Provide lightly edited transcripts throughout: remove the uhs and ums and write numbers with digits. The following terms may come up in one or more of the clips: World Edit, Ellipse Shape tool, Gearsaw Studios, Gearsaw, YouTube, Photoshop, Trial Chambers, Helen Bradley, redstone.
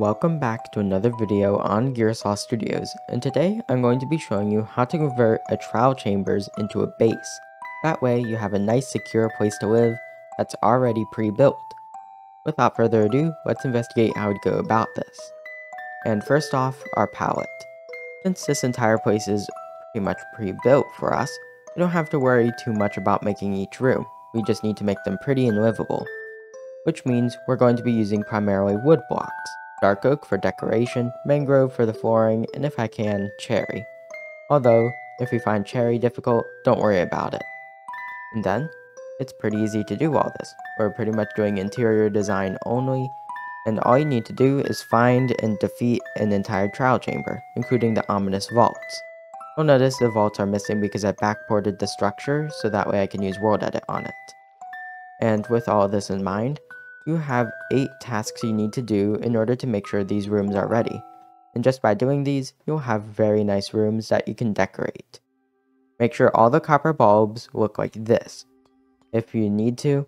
Welcome back to another video on Gearsaw Studios, and today I'm going to be showing you how to convert a Trial Chambers into a base. That way you have a nice secure place to live that's already pre-built. Without further ado, let's investigate how we'd go about this. And first off, our palette. Since this entire place is pretty much pre-built for us, we don't have to worry too much about making each room. We just need to make them pretty and livable, which means we're going to be using primarily wood blocks. Dark oak for decoration, mangrove for the flooring, and if I can, cherry. Although, if we find cherry difficult, don't worry about it. And then, it's pretty easy to do all this. We're pretty much doing interior design only, and all you need to do is find and defeat an entire trial chamber, including the ominous vaults. You'll notice the vaults are missing because I backported the structure, so that way I can use World Edit on it. And with all this in mind, you have 8 tasks you need to do in order to make sure these rooms are ready, and just by doing these, you'll have very nice rooms that you can decorate. Make sure all the copper bulbs look like this. If you need to,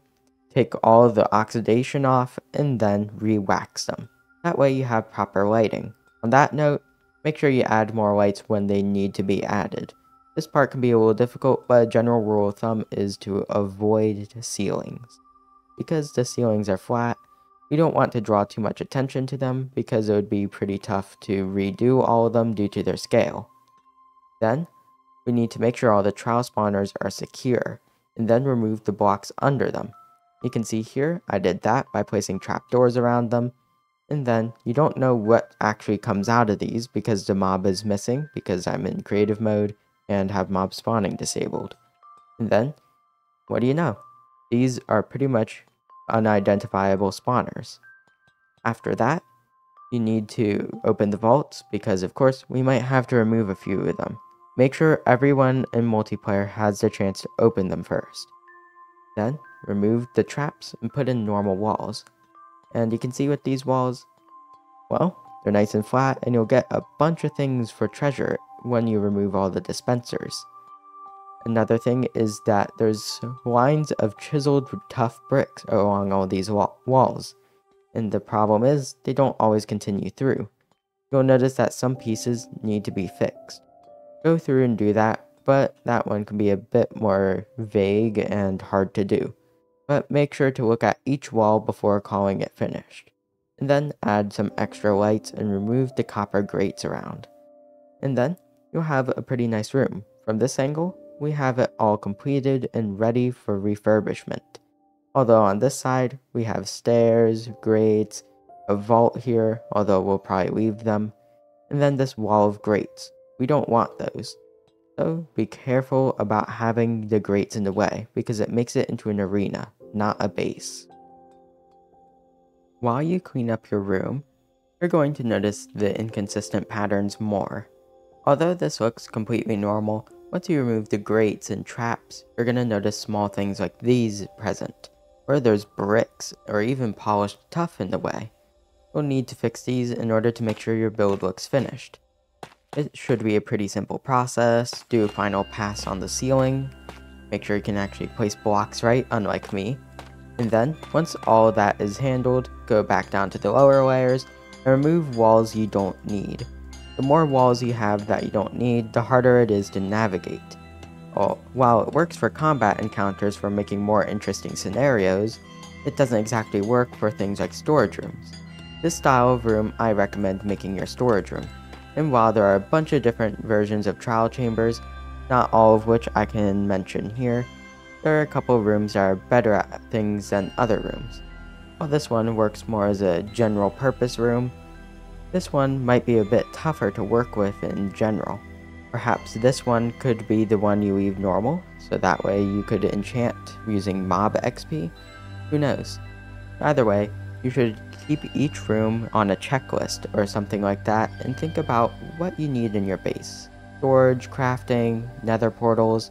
take all of the oxidation off and then re-wax them. That way you have proper lighting. On that note, make sure you add more lights when they need to be added. This part can be a little difficult, but a general rule of thumb is to avoid ceilings. Because the ceilings are flat, we don't want to draw too much attention to them because it would be pretty tough to redo all of them due to their scale. Then, we need to make sure all the trial spawners are secure, and then remove the blocks under them. You can see here, I did that by placing trapdoors around them, and then you don't know what actually comes out of these because the mob is missing because I'm in creative mode and have mob spawning disabled. And then, what do you know? These are pretty much unidentifiable spawners. After that, you need to open the vaults because of course we might have to remove a few of them. Make sure everyone in multiplayer has the chance to open them first. Then, remove the traps and put in normal walls. And you can see with these walls, well, they're nice and flat, and you'll get a bunch of things for treasure when you remove all the dispensers. Another thing is that there's lines of chiseled tough bricks along all these walls, and the problem is they don't always continue through. You'll notice that some pieces need to be fixed. Go through and do that, but that one can be a bit more vague and hard to do. But make sure to look at each wall before calling it finished. And then add some extra lights and remove the copper grates around. And then you'll have a pretty nice room. From this angle, we have it all completed and ready for refurbishment. Although on this side, we have stairs, grates, a vault here, although we'll probably leave them, and then this wall of grates. We don't want those. So be careful about having the grates in the way, because it makes it into an arena, not a base. While you clean up your room, you're going to notice the inconsistent patterns more. Although this looks completely normal, once you remove the grates and traps, you're going to notice small things like these present, or there's bricks or even polished tuff in the way. You'll need to fix these in order to make sure your build looks finished. It should be a pretty simple process. Do a final pass on the ceiling, make sure you can actually place blocks right, unlike me. And then, once all that is handled, go back down to the lower layers and remove walls you don't need. The more walls you have that you don't need, the harder it is to navigate. While it works for combat encounters for making more interesting scenarios, it doesn't exactly work for things like storage rooms. This style of room I recommend making your storage room, and while there are a bunch of different versions of trial chambers, not all of which I can mention here, there are a couple of rooms that are better at things than other rooms. While this one works more as a general purpose room, this one might be a bit tougher to work with in general. Perhaps this one could be the one you leave normal, so that way you could enchant using mob XP. Who knows? Either way, you should keep each room on a checklist or something like that and think about what you need in your base. Storage, crafting, nether portals.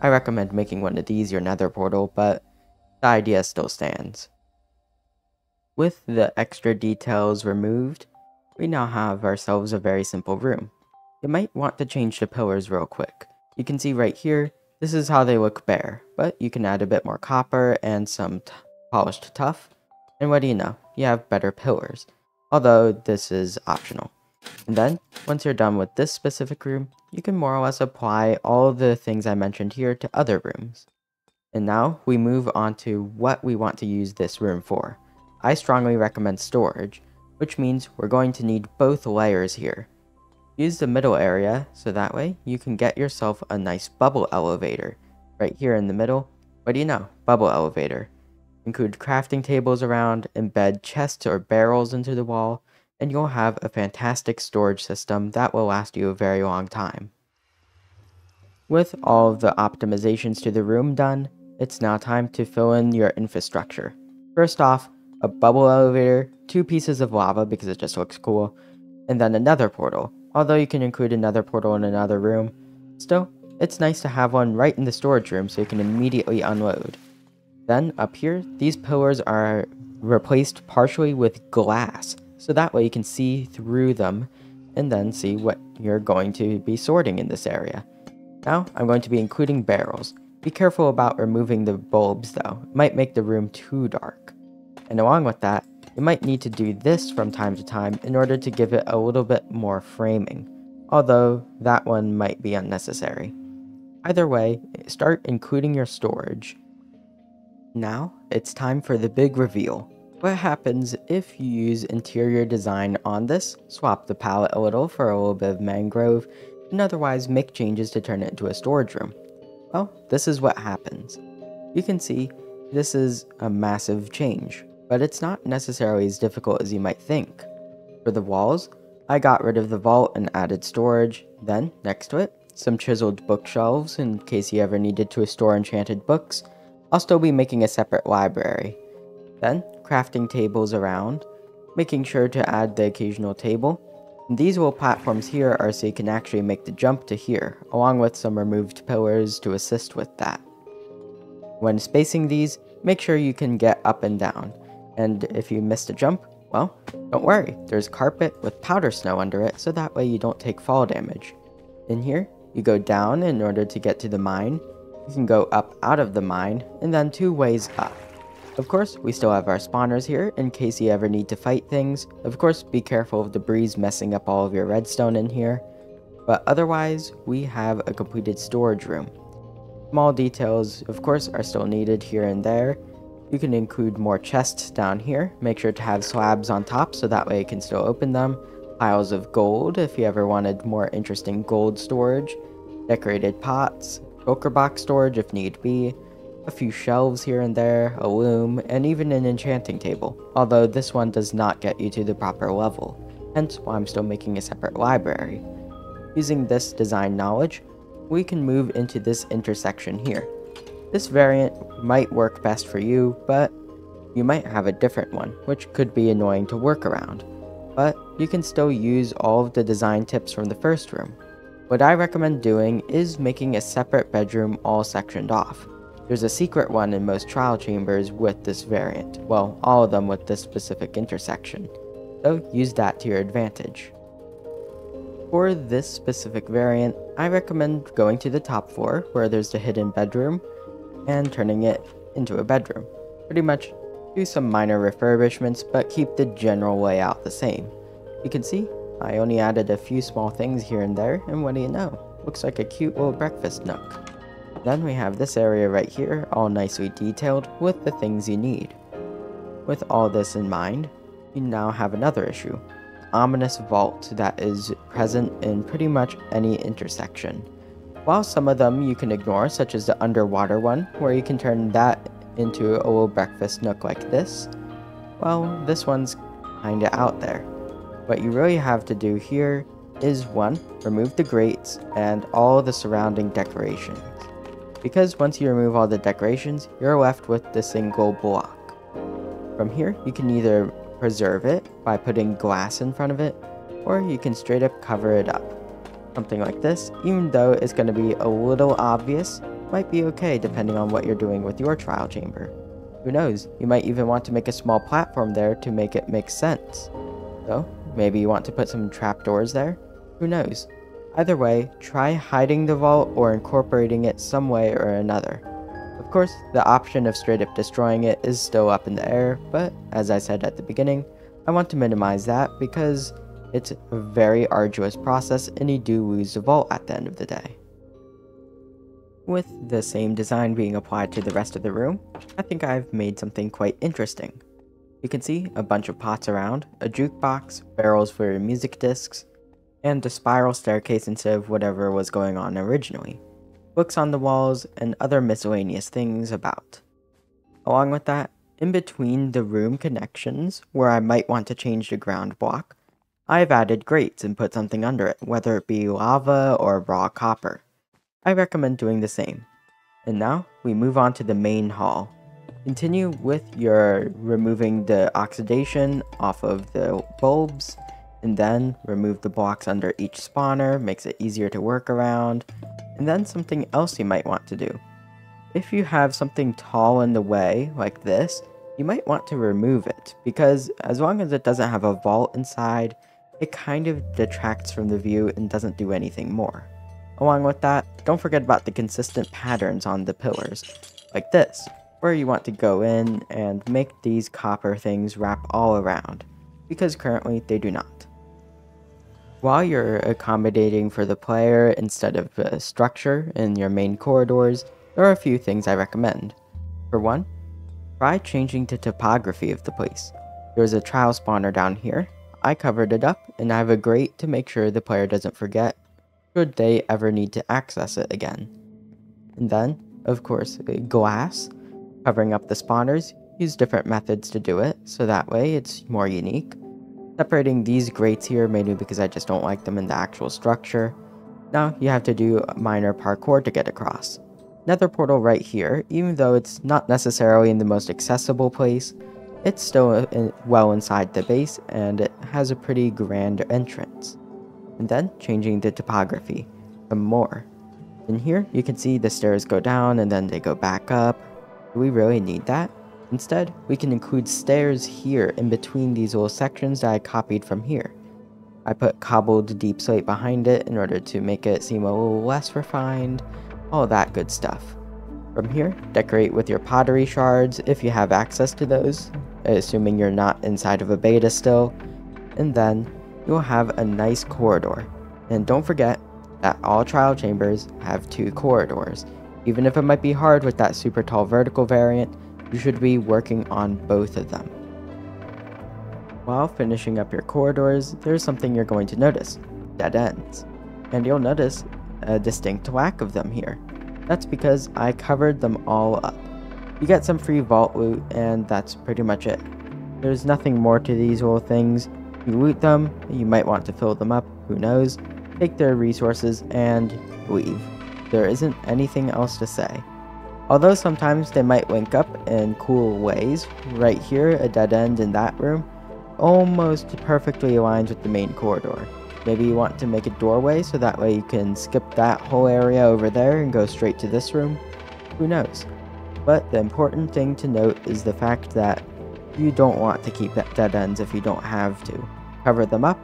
I recommend making one of these your nether portal, but the idea still stands. With the extra details removed, we now have ourselves a very simple room. You might want to change the pillars real quick. You can see right here, this is how they look bare, but you can add a bit more copper and some polished tuff, and what do you know, you have better pillars. although this is optional. And then, once you're done with this specific room, you can more or less apply all the things I mentioned here to other rooms. And now, we move on to what we want to use this room for. I strongly recommend storage, which means we're going to need both layers here. Use the middle area, so that way you can get yourself a nice bubble elevator. Right here in the middle, what do you know? Bubble elevator. Include crafting tables around, embed chests or barrels into the wall, and you'll have a fantastic storage system that will last you a very long time. With all of the optimizations to the room done, it's now time to fill in your infrastructure. First off, a bubble elevator, 2 pieces of lava because it just looks cool, and then another portal, although you can include another portal in another room. Still, it's nice to have one right in the storage room so you can immediately unload. Then, up here, these pillars are replaced partially with glass, so that way you can see through them and then see what you're going to be sorting in this area. Now, I'm going to be including barrels. Be careful about removing the bulbs though, it might make the room too dark. And along with that, you might need to do this from time to time in order to give it a little bit more framing, although that one might be unnecessary. Either way, start including your storage. Now, it's time for the big reveal. What happens if you use interior design on this, swap the palette a little for a little bit of mangrove, and otherwise make changes to turn it into a storage room? Well, this is what happens. You can see this is a massive change, but it's not necessarily as difficult as you might think. For the walls, I got rid of the vault and added storage, then, next to it, some chiseled bookshelves in case you ever needed to store enchanted books. I'll still be making a separate library. Then, crafting tables around, making sure to add the occasional table. And these little platforms here are so you can actually make the jump to here, along with some removed pillars to assist with that. When spacing these, make sure you can get up and down. And if you missed a jump, well, don't worry, there's carpet with powder snow under it, so that way you don't take fall damage. In here, you go down in order to get to the mine. You can go up out of the mine, and then 2 ways up. Of course, we still have our spawners here in case you ever need to fight things. Of course, be careful of debris messing up all of your redstone in here. But otherwise, we have a completed storage room. Small details, of course, are still needed here and there. You can include more chests down here. Make sure to have slabs on top so that way you can still open them. Piles of gold if you ever wanted more interesting gold storage. Decorated pots. Shulker box storage if need be, a few shelves here and there, a loom, and even an enchanting table, although this one does not get you to the proper level, hence why I'm still making a separate library. Using this design knowledge, we can move into this intersection here. This variant might work best for you, but you might have a different one, which could be annoying to work around, but you can still use all of the design tips from the first room. What I recommend doing is making a separate bedroom all sectioned off. There's a secret one in most trial chambers with this variant, well, all of them with this specific intersection, so use that to your advantage. For this specific variant, I recommend going to the top floor where there's the hidden bedroom and turning it into a bedroom. Pretty much do some minor refurbishments but keep the general layout the same. You can see I only added a few small things here and there, and what do you know? Looks like a cute little breakfast nook. Then we have this area right here, all nicely detailed with the things you need. With all this in mind, you now have another issue. Ominous vault that is present in pretty much any intersection. While some of them you can ignore, such as the underwater one, where you can turn that into a little breakfast nook like this, well, this one's kinda out there. What you really have to do here is 1. Remove the grates and all the surrounding decorations. Because once you remove all the decorations, you're left with the single block. From here, you can either preserve it by putting glass in front of it, or you can straight up cover it up. Something like this, even though it's going to be a little obvious, might be okay depending on what you're doing with your trial chamber. Who knows, you might even want to make a small platform there to make it make sense. So, maybe you want to put some trapdoors there? Who knows? Either way, try hiding the vault or incorporating it some way or another. Of course, the option of straight up destroying it is still up in the air, but as I said at the beginning, I want to minimize that because it's a very arduous process and you do lose the vault at the end of the day. With the same design being applied to the rest of the room, I think I've made something quite interesting. You can see a bunch of pots around, a jukebox, barrels for your music discs, and a spiral staircase instead of whatever was going on originally, books on the walls, and other miscellaneous things about. Along with that, in between the room connections, where I might want to change the ground block, I've added grates and put something under it, whether it be lava or raw copper. I recommend doing the same. And now, we move on to the main hall. Continue with your removing the oxidation off of the bulbs, and then remove the blocks under each spawner, makes it easier to work around. And then something else you might want to do. If you have something tall in the way, like this, you might want to remove it, because as long as it doesn't have a vault inside, it kind of detracts from the view and doesn't do anything more. Along with that, don't forget about the consistent patterns on the pillars, like this, where you want to go in and make these copper things wrap all around, because currently they do not. While you're accommodating for the player instead of a structure in your main corridors, there are a few things I recommend. For one, try changing the topography of the place. There's a trial spawner down here, I covered it up, and I have a grate to make sure the player doesn't forget, should they ever need to access it again. And then, of course, glass. Covering up the spawners, use different methods to do it, so that way it's more unique. Separating these grates here mainly because I just don't like them in the actual structure. Now you have to do minor parkour to get across. Nether portal right here, even though it's not necessarily in the most accessible place, it's still well inside the base and it has a pretty grand entrance. And then changing the topography some more. In here you can see the stairs go down and then they go back up. Do we really need that? Instead, we can include stairs here in between these little sections that I copied from here. I put cobbled deep slate behind it in order to make it seem a little less refined, all that good stuff. From here, decorate with your pottery shards if you have access to those, assuming you're not inside of a beta still, and then you'll have a nice corridor. And don't forget that all trial chambers have two corridors. Even if it might be hard with that super tall vertical variant, you should be working on both of them. While finishing up your corridors, there's something you're going to notice, dead ends. And you'll notice a distinct lack of them here. That's because I covered them all up. You get some free vault loot and that's pretty much it. There's nothing more to these little things. You loot them, you might want to fill them up, who knows, take their resources and leave. There isn't anything else to say. Although sometimes they might link up in cool ways, right here a dead end in that room almost perfectly aligns with the main corridor. Maybe you want to make a doorway so that way you can skip that whole area over there and go straight to this room, who knows. But the important thing to note is the fact that you don't want to keep dead ends if you don't have to. Cover them up,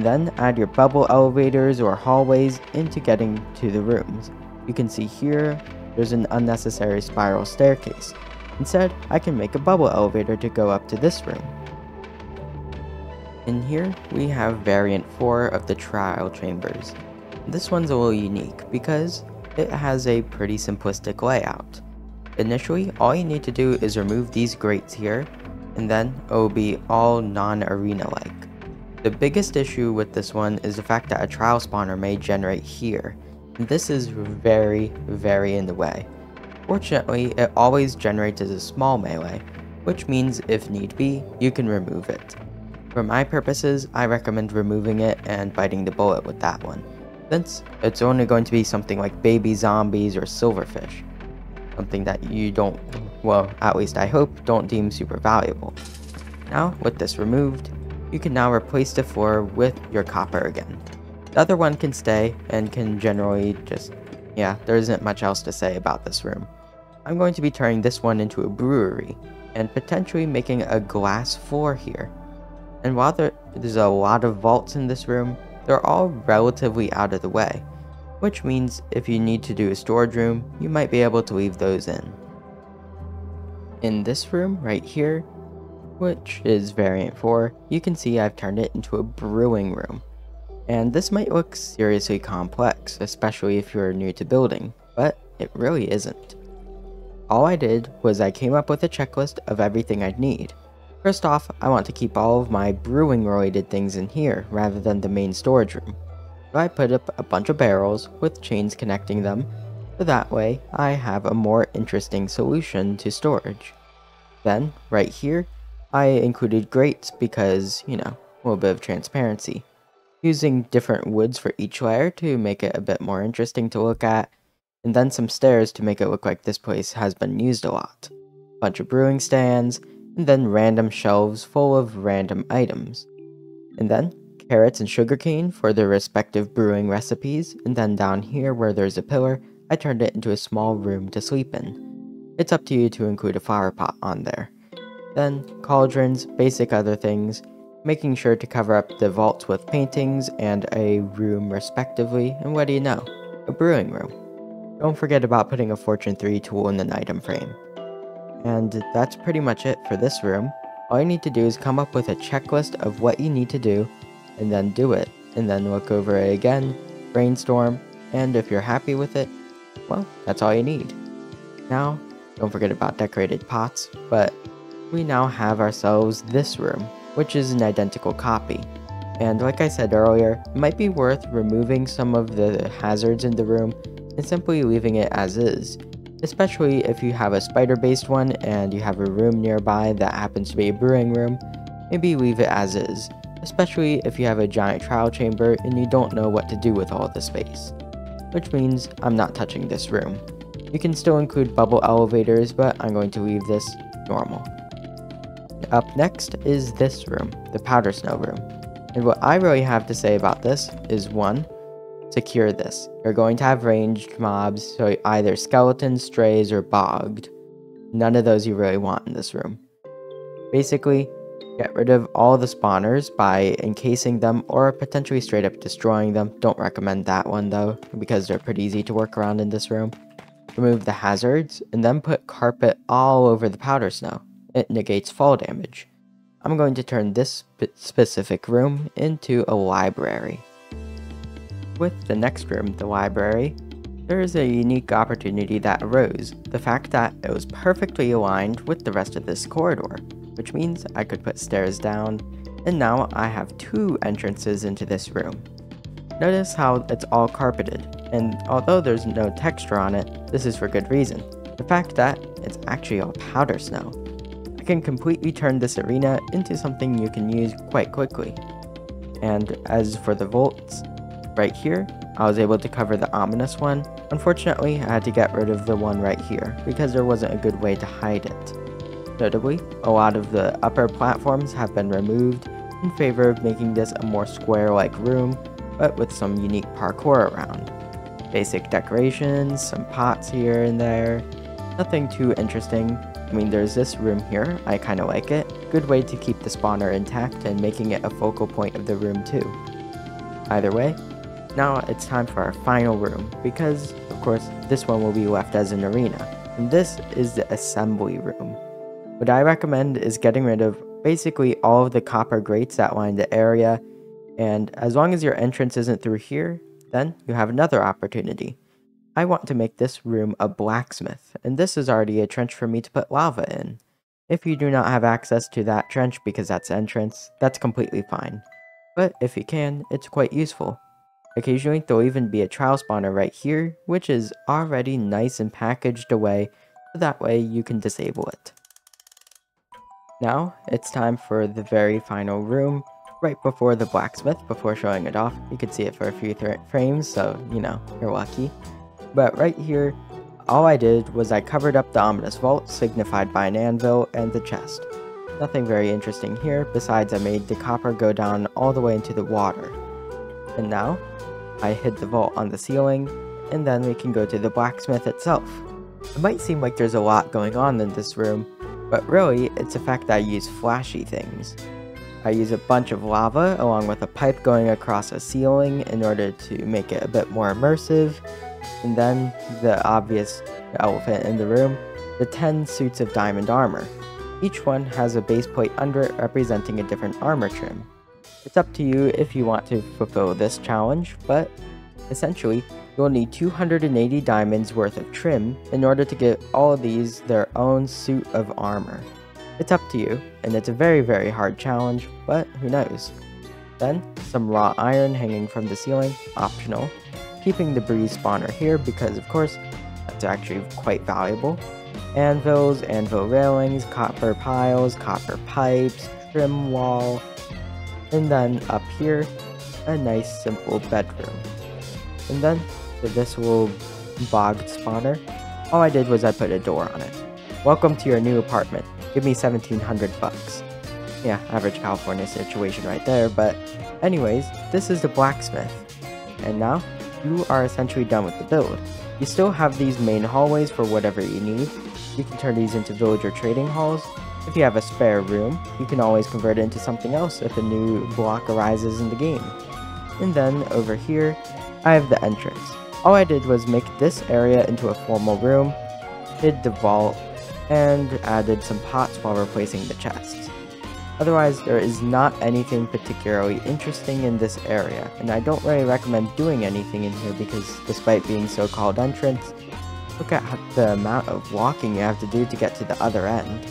then add your bubble elevators or hallways into getting to the rooms. You can see here, there's an unnecessary spiral staircase. Instead, I can make a bubble elevator to go up to this room. In here, we have variant 4 of the trial chambers. This one's a little unique because it has a pretty simplistic layout. Initially, all you need to do is remove these grates here, and then it will be all non-arena-like. The biggest issue with this one is the fact that a trial spawner may generate here. This is very, very in the way. Fortunately, it always generates as a small melee, which means if need be, you can remove it. For my purposes, I recommend removing it and biting the bullet with that one, since it's only going to be something like baby zombies or silverfish, something that you don't, well, at least I hope, don't deem super valuable. Now, with this removed, you can now replace the floor with your copper again. The other one can stay and can generally just, yeah, there isn't much else to say about this room. I'm going to be turning this one into a brewery and potentially making a glass floor here. And while there's a lot of vaults in this room, they're all relatively out of the way, which means if you need to do a storage room, you might be able to leave those in. In this room right here, which is variant 4, you can see I've turned it into a brewing room. And this might look seriously complex, especially if you're new to building, but it really isn't. All I did was I came up with a checklist of everything I'd need. First off, I want to keep all of my brewing related things in here rather than the main storage room. So I put up a bunch of barrels with chains connecting them, so that way I have a more interesting solution to storage. Then, right here, I included grates because, you know, a little bit of transparency. Using different woods for each layer to make it a bit more interesting to look at, and then some stairs to make it look like this place has been used a lot. Bunch of brewing stands, and then random shelves full of random items. And then carrots and sugarcane for their respective brewing recipes, and then down here where there's a pillar, I turned it into a small room to sleep in. It's up to you to include a flower pot on there. Then cauldrons, basic other things, making sure to cover up the vaults with paintings and a room respectively, and what do you know, a brewing room. Don't forget about putting a Fortune 3 tool in an item frame. And that's pretty much it for this room. All you need to do is come up with a checklist of what you need to do, and then do it, and then look over it again, brainstorm, and if you're happy with it, well, that's all you need. Now, don't forget about decorated pots, but we now have ourselves this room, which is an identical copy. And like I said earlier, it might be worth removing some of the hazards in the room and simply leaving it as is. Especially if you have a spider-based one and you have a room nearby that happens to be a brewing room, maybe leave it as is, especially if you have a giant trial chamber and you don't know what to do with all the space. Which means I'm not touching this room. You can still include bubble elevators, but I'm going to leave this normal. Up next is this room, the powder snow room. And what I really have to say about this is 1. Secure this. You're going to have ranged mobs, so either skeletons, strays, or bogged. None of those you really want in this room. Basically, get rid of all the spawners by encasing them or potentially straight up destroying them. Don't recommend that one though, because they're pretty easy to work around in this room. Remove the hazards, and then put carpet all over the powder snow. It negates fall damage. I'm going to turn this specific room into a library. With the next room, the library, there is a unique opportunity that arose, the fact that it was perfectly aligned with the rest of this corridor, which means I could put stairs down, and now I have 2 entrances into this room. Notice how it's all carpeted, and although there's no texture on it, this is for good reason. The fact that it's actually all powder snow. I can completely turn this arena into something you can use quite quickly. And as for the vaults, right here, I was able to cover the ominous one. Unfortunately, I had to get rid of the one right here because there wasn't a good way to hide it. Notably, a lot of the upper platforms have been removed in favor of making this a more square-like room, but with some unique parkour around. Basic decorations, some pots here and there, nothing too interesting. I mean, there's this room here, I kinda like it. Good way to keep the spawner intact and making it a focal point of the room too. Either way, now it's time for our final room, because, of course, this one will be left as an arena, and this is the assembly room. What I recommend is getting rid of basically all of the copper grates that line the area, and as long as your entrance isn't through here, then you have another opportunity. I want to make this room a blacksmith, and this is already a trench for me to put lava in. If you do not have access to that trench because that's entrance, that's completely fine. But if you can, it's quite useful. Occasionally, there'll even be a trial spawner right here, which is already nice and packaged away, so that way you can disable it. Now, it's time for the very final room, right before the blacksmith. Before showing it off, you could see it for a few frames, so, you know, you're lucky. But right here, all I did was I covered up the ominous vault, signified by an anvil, and the chest. Nothing very interesting here, besides I made the copper go down all the way into the water. And now, I hid the vault on the ceiling, and then we can go to the blacksmith itself. It might seem like there's a lot going on in this room, but really, it's the fact that I use flashy things. I use a bunch of lava along with a pipe going across a ceiling in order to make it a bit more immersive, and then the obvious elephant in the room, the 10 suits of diamond armor. Each one has a base plate under it representing a different armor trim. It's up to you if you want to fulfill this challenge, but essentially, you'll need 280 diamonds worth of trim in order to give all of these their own suit of armor. It's up to you, and it's a very hard challenge, but who knows. Then, some raw iron hanging from the ceiling, optional. Keeping the breeze spawner here because, of course, that's actually quite valuable. Anvils, anvil railings, copper piles, copper pipes, trim wall, and then up here, a nice simple bedroom. And then, for this little bogged spawner, all I did was I put a door on it. Welcome to your new apartment. Give me 1700 bucks. Yeah, average California situation right there, but anyways, this is the blacksmith. And now, you are essentially done with the build. You still have these main hallways for whatever you need. You can turn these into villager trading halls. If you have a spare room, you can always convert it into something else if a new block arises in the game. And then, over here, I have the entrance. All I did was make this area into a formal room, hid the vault, and added some pots while replacing the chests. Otherwise, there is not anything particularly interesting in this area, and I don't really recommend doing anything in here because despite being so-called entrance, look at the amount of walking you have to do to get to the other end.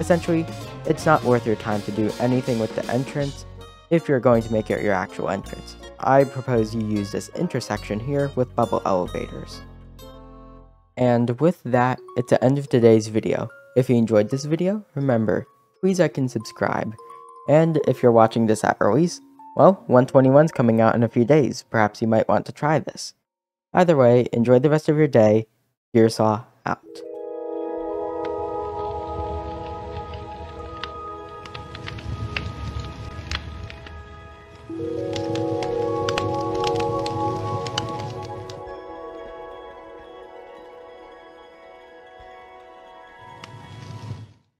Essentially, it's not worth your time to do anything with the entrance if you're going to make it your actual entrance. I propose you use this intersection here with bubble elevators. And with that, it's the end of today's video. If you enjoyed this video, remember, please like and subscribe. And if you're watching this at release, well, 121's coming out in a few days. Perhaps you might want to try this. Either way, enjoy the rest of your day. Gearsaw out.